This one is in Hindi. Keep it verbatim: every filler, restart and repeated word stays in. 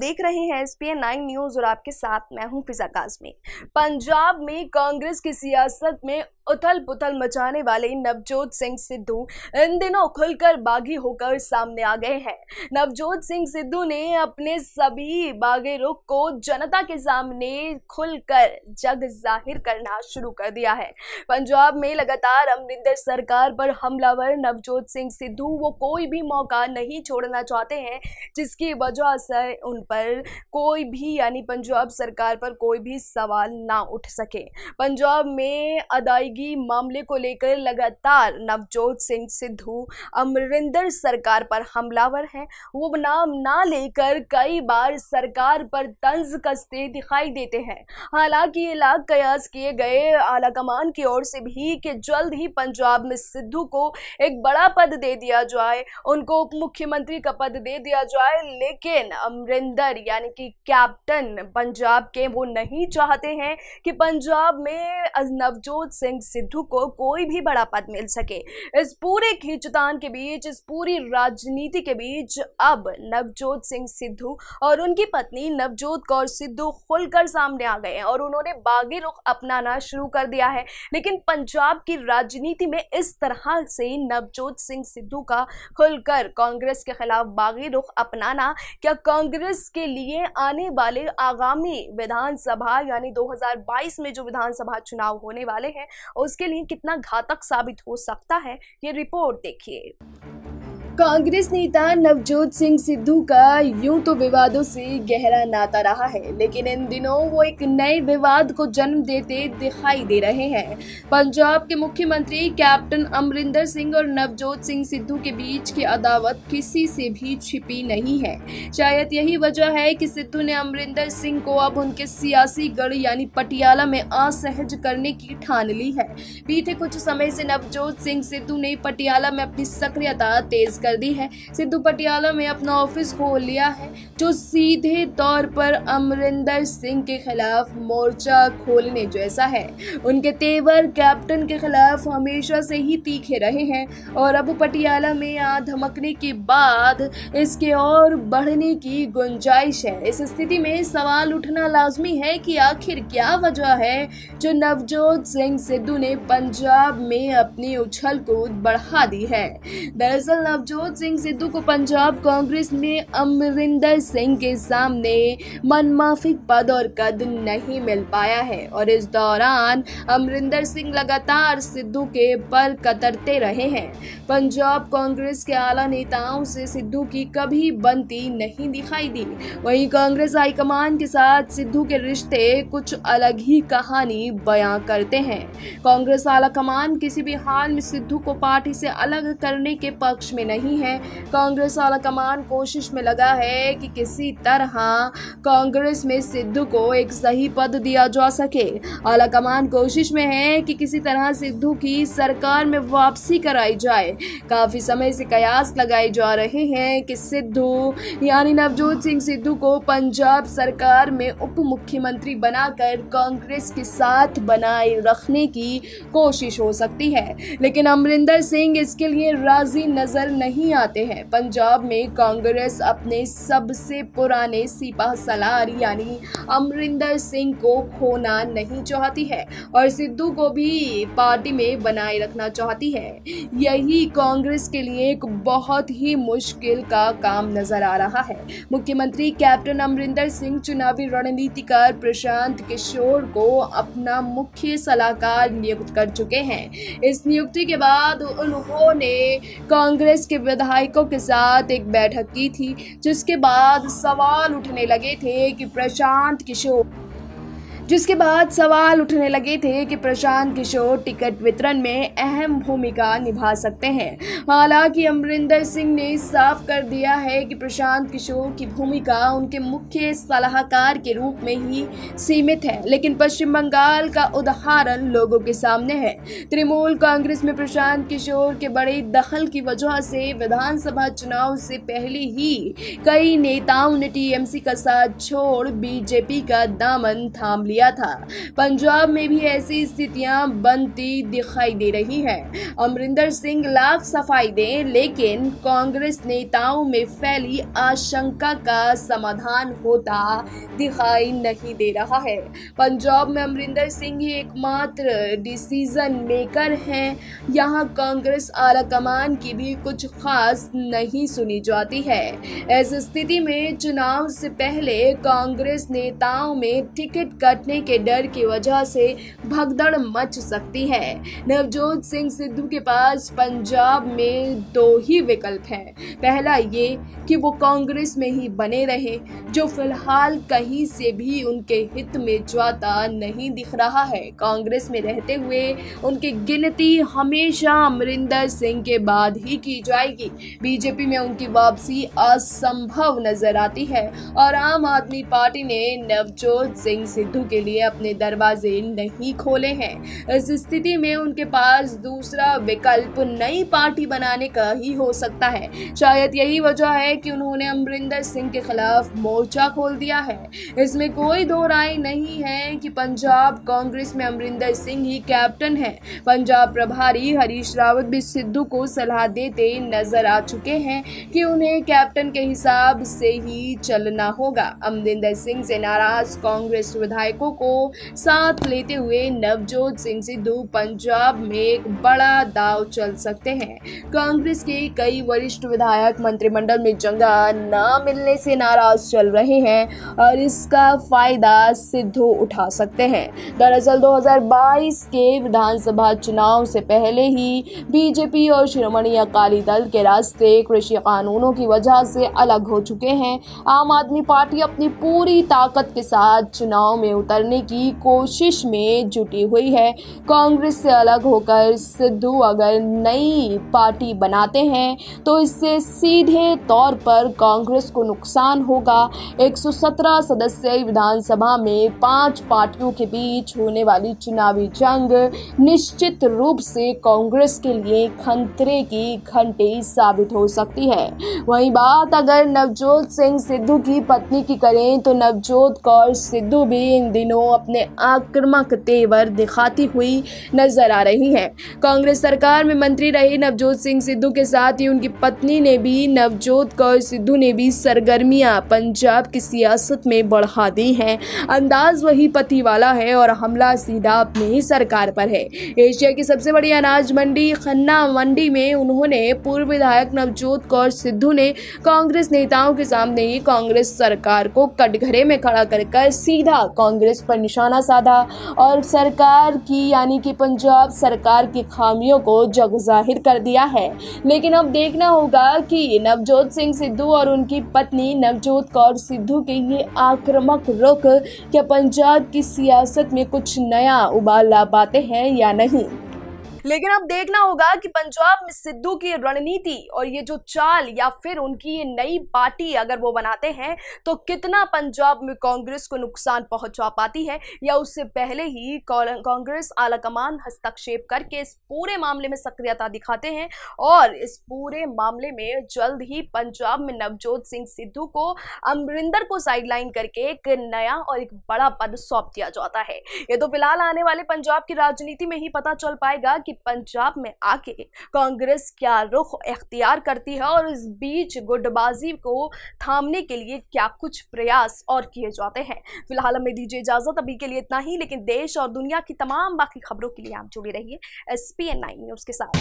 देख रहे हैं एसपीएन नाइन न्यूज और आपके साथ मैं हूं फिजा काजमी। पंजाब में कांग्रेस की सियासत में उथल पुथल मचाने वाले नवजोत सिंह सिद्धू इन दिनों खुलकर बागी होकर सामने आ गए हैं। नवजोत सिंह सिद्धू ने अपने सभी बागे रुख को जनता के सामने खुलकर जग जाहिर करना शुरू कर दिया है। पंजाब में लगातार अमरिंदर सरकार पर हमलावर नवजोत सिंह सिद्धू वो कोई भी मौका नहीं छोड़ना चाहते हैं, जिसकी वजह से उन पर कोई भी यानी पंजाब सरकार पर कोई भी सवाल ना उठ सके। पंजाब में अदायगी मामले को लेकर लगातार नवजोत सिंह सिद्धू अमरिंदर सरकार पर हमलावर हैं। वो नाम ना लेकर कई बार सरकार पर तंज कसते दिखाई देते हैं। हालांकि ये लाख कयास किए गए आलाकमान की ओर से भी कि जल्द ही पंजाब में सिद्धू को एक बड़ा पद दे दिया जाए, उनको उप मुख्यमंत्री का पद दे दिया जाए, लेकिन अमरिंदर यानी कि कैप्टन पंजाब के वो नहीं चाहते हैं कि पंजाब में नवजोत सिंह सिद्धू को कोई भी बड़ा पद मिल सके। इस पूरे खींचतान के बीच, इस पूरी राजनीति के बीच अब नवजोत सिंह सिद्धू और उनकी पत्नी नवजोत कौर सिद्धू खुलकर सामने आ गए हैं और उन्होंने बागी रुख अपनाना शुरू कर दिया है। लेकिन पंजाब की राजनीति में इस तरह से नवजोत सिंह सिद्धू का खुलकर कांग्रेस के खिलाफ बागी रुख अपनाना क्या कांग्रेस के लिए आने वाले आगामी विधानसभा यानी दो हजार बाईस में जो विधानसभा चुनाव होने वाले हैं उसके लिए कितना घातक साबित हो सकता है, ये रिपोर्ट देखिए। कांग्रेस नेता नवजोत सिंह सिद्धू का यूं तो विवादों से गहरा नाता रहा है, लेकिन इन दिनों वो एक नए विवाद को जन्म देते दिखाई दे रहे हैं। पंजाब के मुख्यमंत्री कैप्टन अमरिंदर सिंह और नवजोत सिंह सिद्धू के बीच की अदावत किसी से भी छिपी नहीं है। शायद यही वजह है कि सिद्धू ने अमरिंदर सिंह को अब उनके सियासी गढ़ यानी पटियाला में असहज करने की ठान ली है। बीते कुछ समय से नवजोत सिंह सिद्धू ने पटियाला में अपनी सक्रियता तेज कर दी है। सिद्धू पटियाला में अपना ऑफिस खोल लिया है, जो सीधे तौर पर अमरिंदर सिंह के खिलाफ मोर्चा खोलने जैसा है। उनके तेवर कैप्टन के खिलाफ हमेशा से ही तीखे रहे हैं और अब पटियाला में आ धमकने के बाद इसके और बढ़ने की गुंजाइश है। इस स्थिति में सवाल उठना लाजमी है कि आखिर क्या वजह है जो नवजोत सिंह सिद्धू ने पंजाब में अपनी उछल कूद बढ़ा दी है। दरअसल नवजोत सिंह सिद्धू को पंजाब कांग्रेस ने अमरिंदर सिंह के सामने मनमाफिक पद और कद नहीं मिल पाया है और इस दौरान अमरिंदर सिंह लगातार सिद्धू के पर कतरते रहे हैं। पंजाब कांग्रेस के आला नेताओं से सिद्धू की कभी बनती नहीं दिखाई दी। वहीं कांग्रेस हाईकमान के साथ सिद्धू के रिश्ते कुछ अलग ही कहानी बयां करते हैं। कांग्रेस आलाकमान किसी भी हाल में सिद्धू को पार्टी से अलग करने के पक्ष में नहीं है। कांग्रेस आला कमान कोशिश में लगा है कि किसी तरह कांग्रेस में सिद्धू को एक सही पद दिया जा सके। आला कमान कोशिश में है कि किसी तरह सिद्धू की सरकार में वापसी कराई जाए। काफी समय से कयास लगाए जा रहे हैं कि सिद्धू यानी नवजोत सिंह सिद्धू को पंजाब सरकार में उप मुख्यमंत्री बनाकर कांग्रेस के साथ बनाए रखने की कोशिश हो सकती है, लेकिन अमरिंदर सिंह इसके लिए राजी नजर नहीं नहीं आते हैं। पंजाब में कांग्रेस अपने सबसे पुराने सिपाह सलार यानी अमरिंदर सिंह को खोना नहीं चाहती है और सिद्धू को भी पार्टी में बनाए रखना चाहती है। यही कांग्रेस के लिए एक बहुत ही मुश्किल का काम नजर आ रहा है। मुख्यमंत्री कैप्टन अमरिंदर सिंह चुनावी रणनीतिकार प्रशांत किशोर को अपना मुख्य सलाहकार नियुक्त कर चुके हैं। इस नियुक्ति के बाद उन्होंने कांग्रेस के विधायकों के साथ एक बैठक की थी, जिसके बाद सवाल उठने लगे थे कि प्रशांत किशोर जिसके बाद सवाल उठने लगे थे कि प्रशांत किशोर टिकट वितरण में अहम भूमिका निभा सकते हैं। हालांकि अमरिंदर सिंह ने साफ कर दिया है कि प्रशांत किशोर की भूमिका उनके मुख्य सलाहकार के रूप में ही सीमित है, लेकिन पश्चिम बंगाल का उदाहरण लोगों के सामने है। तृणमूल कांग्रेस में प्रशांत किशोर के बड़े दखल की वजह से विधानसभा चुनाव से पहले ही कई नेताओं ने टीएमसी का साथ छोड़ बीजेपी का दामन थाम लिया दिया था। पंजाब में भी ऐसी स्थितियां बनती दिखाई दे रही हैं। अमरिंदर सिंह लाख सफाई दें, लेकिन कांग्रेस नेताओं में फैली आशंका का समाधान होता दिखाई नहीं दे रहा है। पंजाब में अमरिंदर सिंह ही एकमात्र डिसीजन मेकर हैं। यहाँ कांग्रेस आला कमान की भी कुछ खास नहीं सुनी जाती है। इस स्थिति में चुनाव से पहले कांग्रेस नेताओं में टिकट कटने के डर की वजह से भगदड़ मच सकती है। नवजोत सिंह सिद्धू के पास पंजाब में दो ही विकल्प हैं। पहला ये कि वो कांग्रेस में ही बने रहे, जो फिलहाल कहीं से भी उनके हित में जाता नहीं दिख रहा है। कांग्रेस में रहते हुए उनकी गिनती हमेशा अमरिंदर सिंह के बाद ही की जाएगी। बीजेपी में उनकी वापसी असंभव नजर आती है और आम आदमी पार्टी ने नवजोत सिंह सिद्धू के लिए अपने दरवाजे नहीं खोले हैं। इस स्थिति में उनके पास दूसरा विकल्प नई पार्टी बनाने का ही हो सकता है। शायद यही वजह है कि उन्होंने अमरिंदर सिंह के खिलाफ मोर्चा खोल दिया है। इसमें कोई दो राय नहीं है कि पंजाब कांग्रेस में अमरिंदर सिंह ही कैप्टन है। पंजाब प्रभारी हरीश रावत भी सिद्धू को सलाह देते नजर आ चुके हैं कि उन्हें कैप्टन के हिसाब से ही चलना होगा। अमरिंदर सिंह से नाराज कांग्रेस विधायकों को साथ लेते हुए नवजोत सिंह सिद्धू पंजाब में एक बड़ा दाव चल सकते हैं। कांग्रेस के कई वरिष्ठ विधायक मंत्रिमंडल में जगह न मिलने से नाराज चल रहे हैं और इसका फायदा सिद्धू उठा सकते हैं। दरअसल दो हज़ार बाईस के विधानसभा चुनाव से पहले ही बीजेपी और शिरोमणि अकाली दल के रास्ते कृषि कानूनों की वजह से अलग हो चुके हैं। आम आदमी पार्टी अपनी पूरी ताकत के साथ चुनाव में उतरने की कोशिश में जुटी हुई है। कांग्रेस से अलग होकर सिद्धू अगर नई पार्टी बनाते हैं तो इससे सीधे तौर पर कांग्रेस को नुकसान होगा। एक सौ सत्रह सदस्यीय विधानसभा में पांच पार्टियों के बीच होने वाली चुनावी जंग निश्चित रूप से कांग्रेस के लिए खतरे की घंटी साबित हो सकती है। वहीं बात अगर नवजोत सिंह सिद्धू की पत्नी की करें तो नवजोत कौर सिद्धू भी इन दिनों अपने आक्रामक तेवर दिखाती हुई नजर आ रही हैं। कांग्रेस सरकार में मंत्री रहे नवजोत सिंह सिद्धू के साथ ही उनकी पत्नी ने भी नवजोत कौर सिद्धू ने भी सरगर्मियां पंजाब की सियासत में बढ़ा दी हैं। अंदाज वही पति वाला है और हमला सीधा अपनी ही सरकार पर है। एशिया की सबसे बड़ी अनाज मंडी खन्ना मंडी में उन्होंने पूर्व विधायक नवजोत कौर सिद्धू ने कांग्रेस नेताओं के सामने ही कांग्रेस सरकार को कटघरे में खड़ा कर कर सीधा कांग्रेस पर निशाना साधा और सरकार की यानी कि पंजाब सरकार की खामियों को जग जाहिर कर दिया है। लेकिन अब देखना होगा कि नवजोत सिंह सिद्धू और उनकी पत्नी नवजोत कौर सिद्धू के ये आक्रामक रुख क्या पंजाब की सियासत में कुछ नया उबाल ला पाते हैं या नहीं। लेकिन अब देखना होगा कि पंजाब में सिद्धू की रणनीति और ये जो चाल या फिर उनकी ये नई पार्टी अगर वो बनाते हैं तो कितना पंजाब में कांग्रेस को नुकसान पहुंचा पाती है या उससे पहले ही कांग्रेस आलाकमान हस्तक्षेप करके इस पूरे मामले में सक्रियता दिखाते हैं और इस पूरे मामले में जल्द ही पंजाब में नवजोत सिंह सिद्धू को अमरिंदर को साइडलाइन करके एक नया और एक बड़ा पद सौंप दिया जाता है। ये तो फिलहाल आने वाले पंजाब की राजनीति में ही पता चल पाएगा कि पंजाब में आके कांग्रेस क्या रुख अख्तियार करती है और इस बीच गुटबाजी को थामने के लिए क्या कुछ प्रयास और किए जाते हैं। फिलहाल हमें दीजिए इजाजत, अभी के लिए इतना ही, लेकिन देश और दुनिया की तमाम बाकी खबरों के लिए आप जुड़े रहिए एसपीएन नाइन न्यूज के साथ।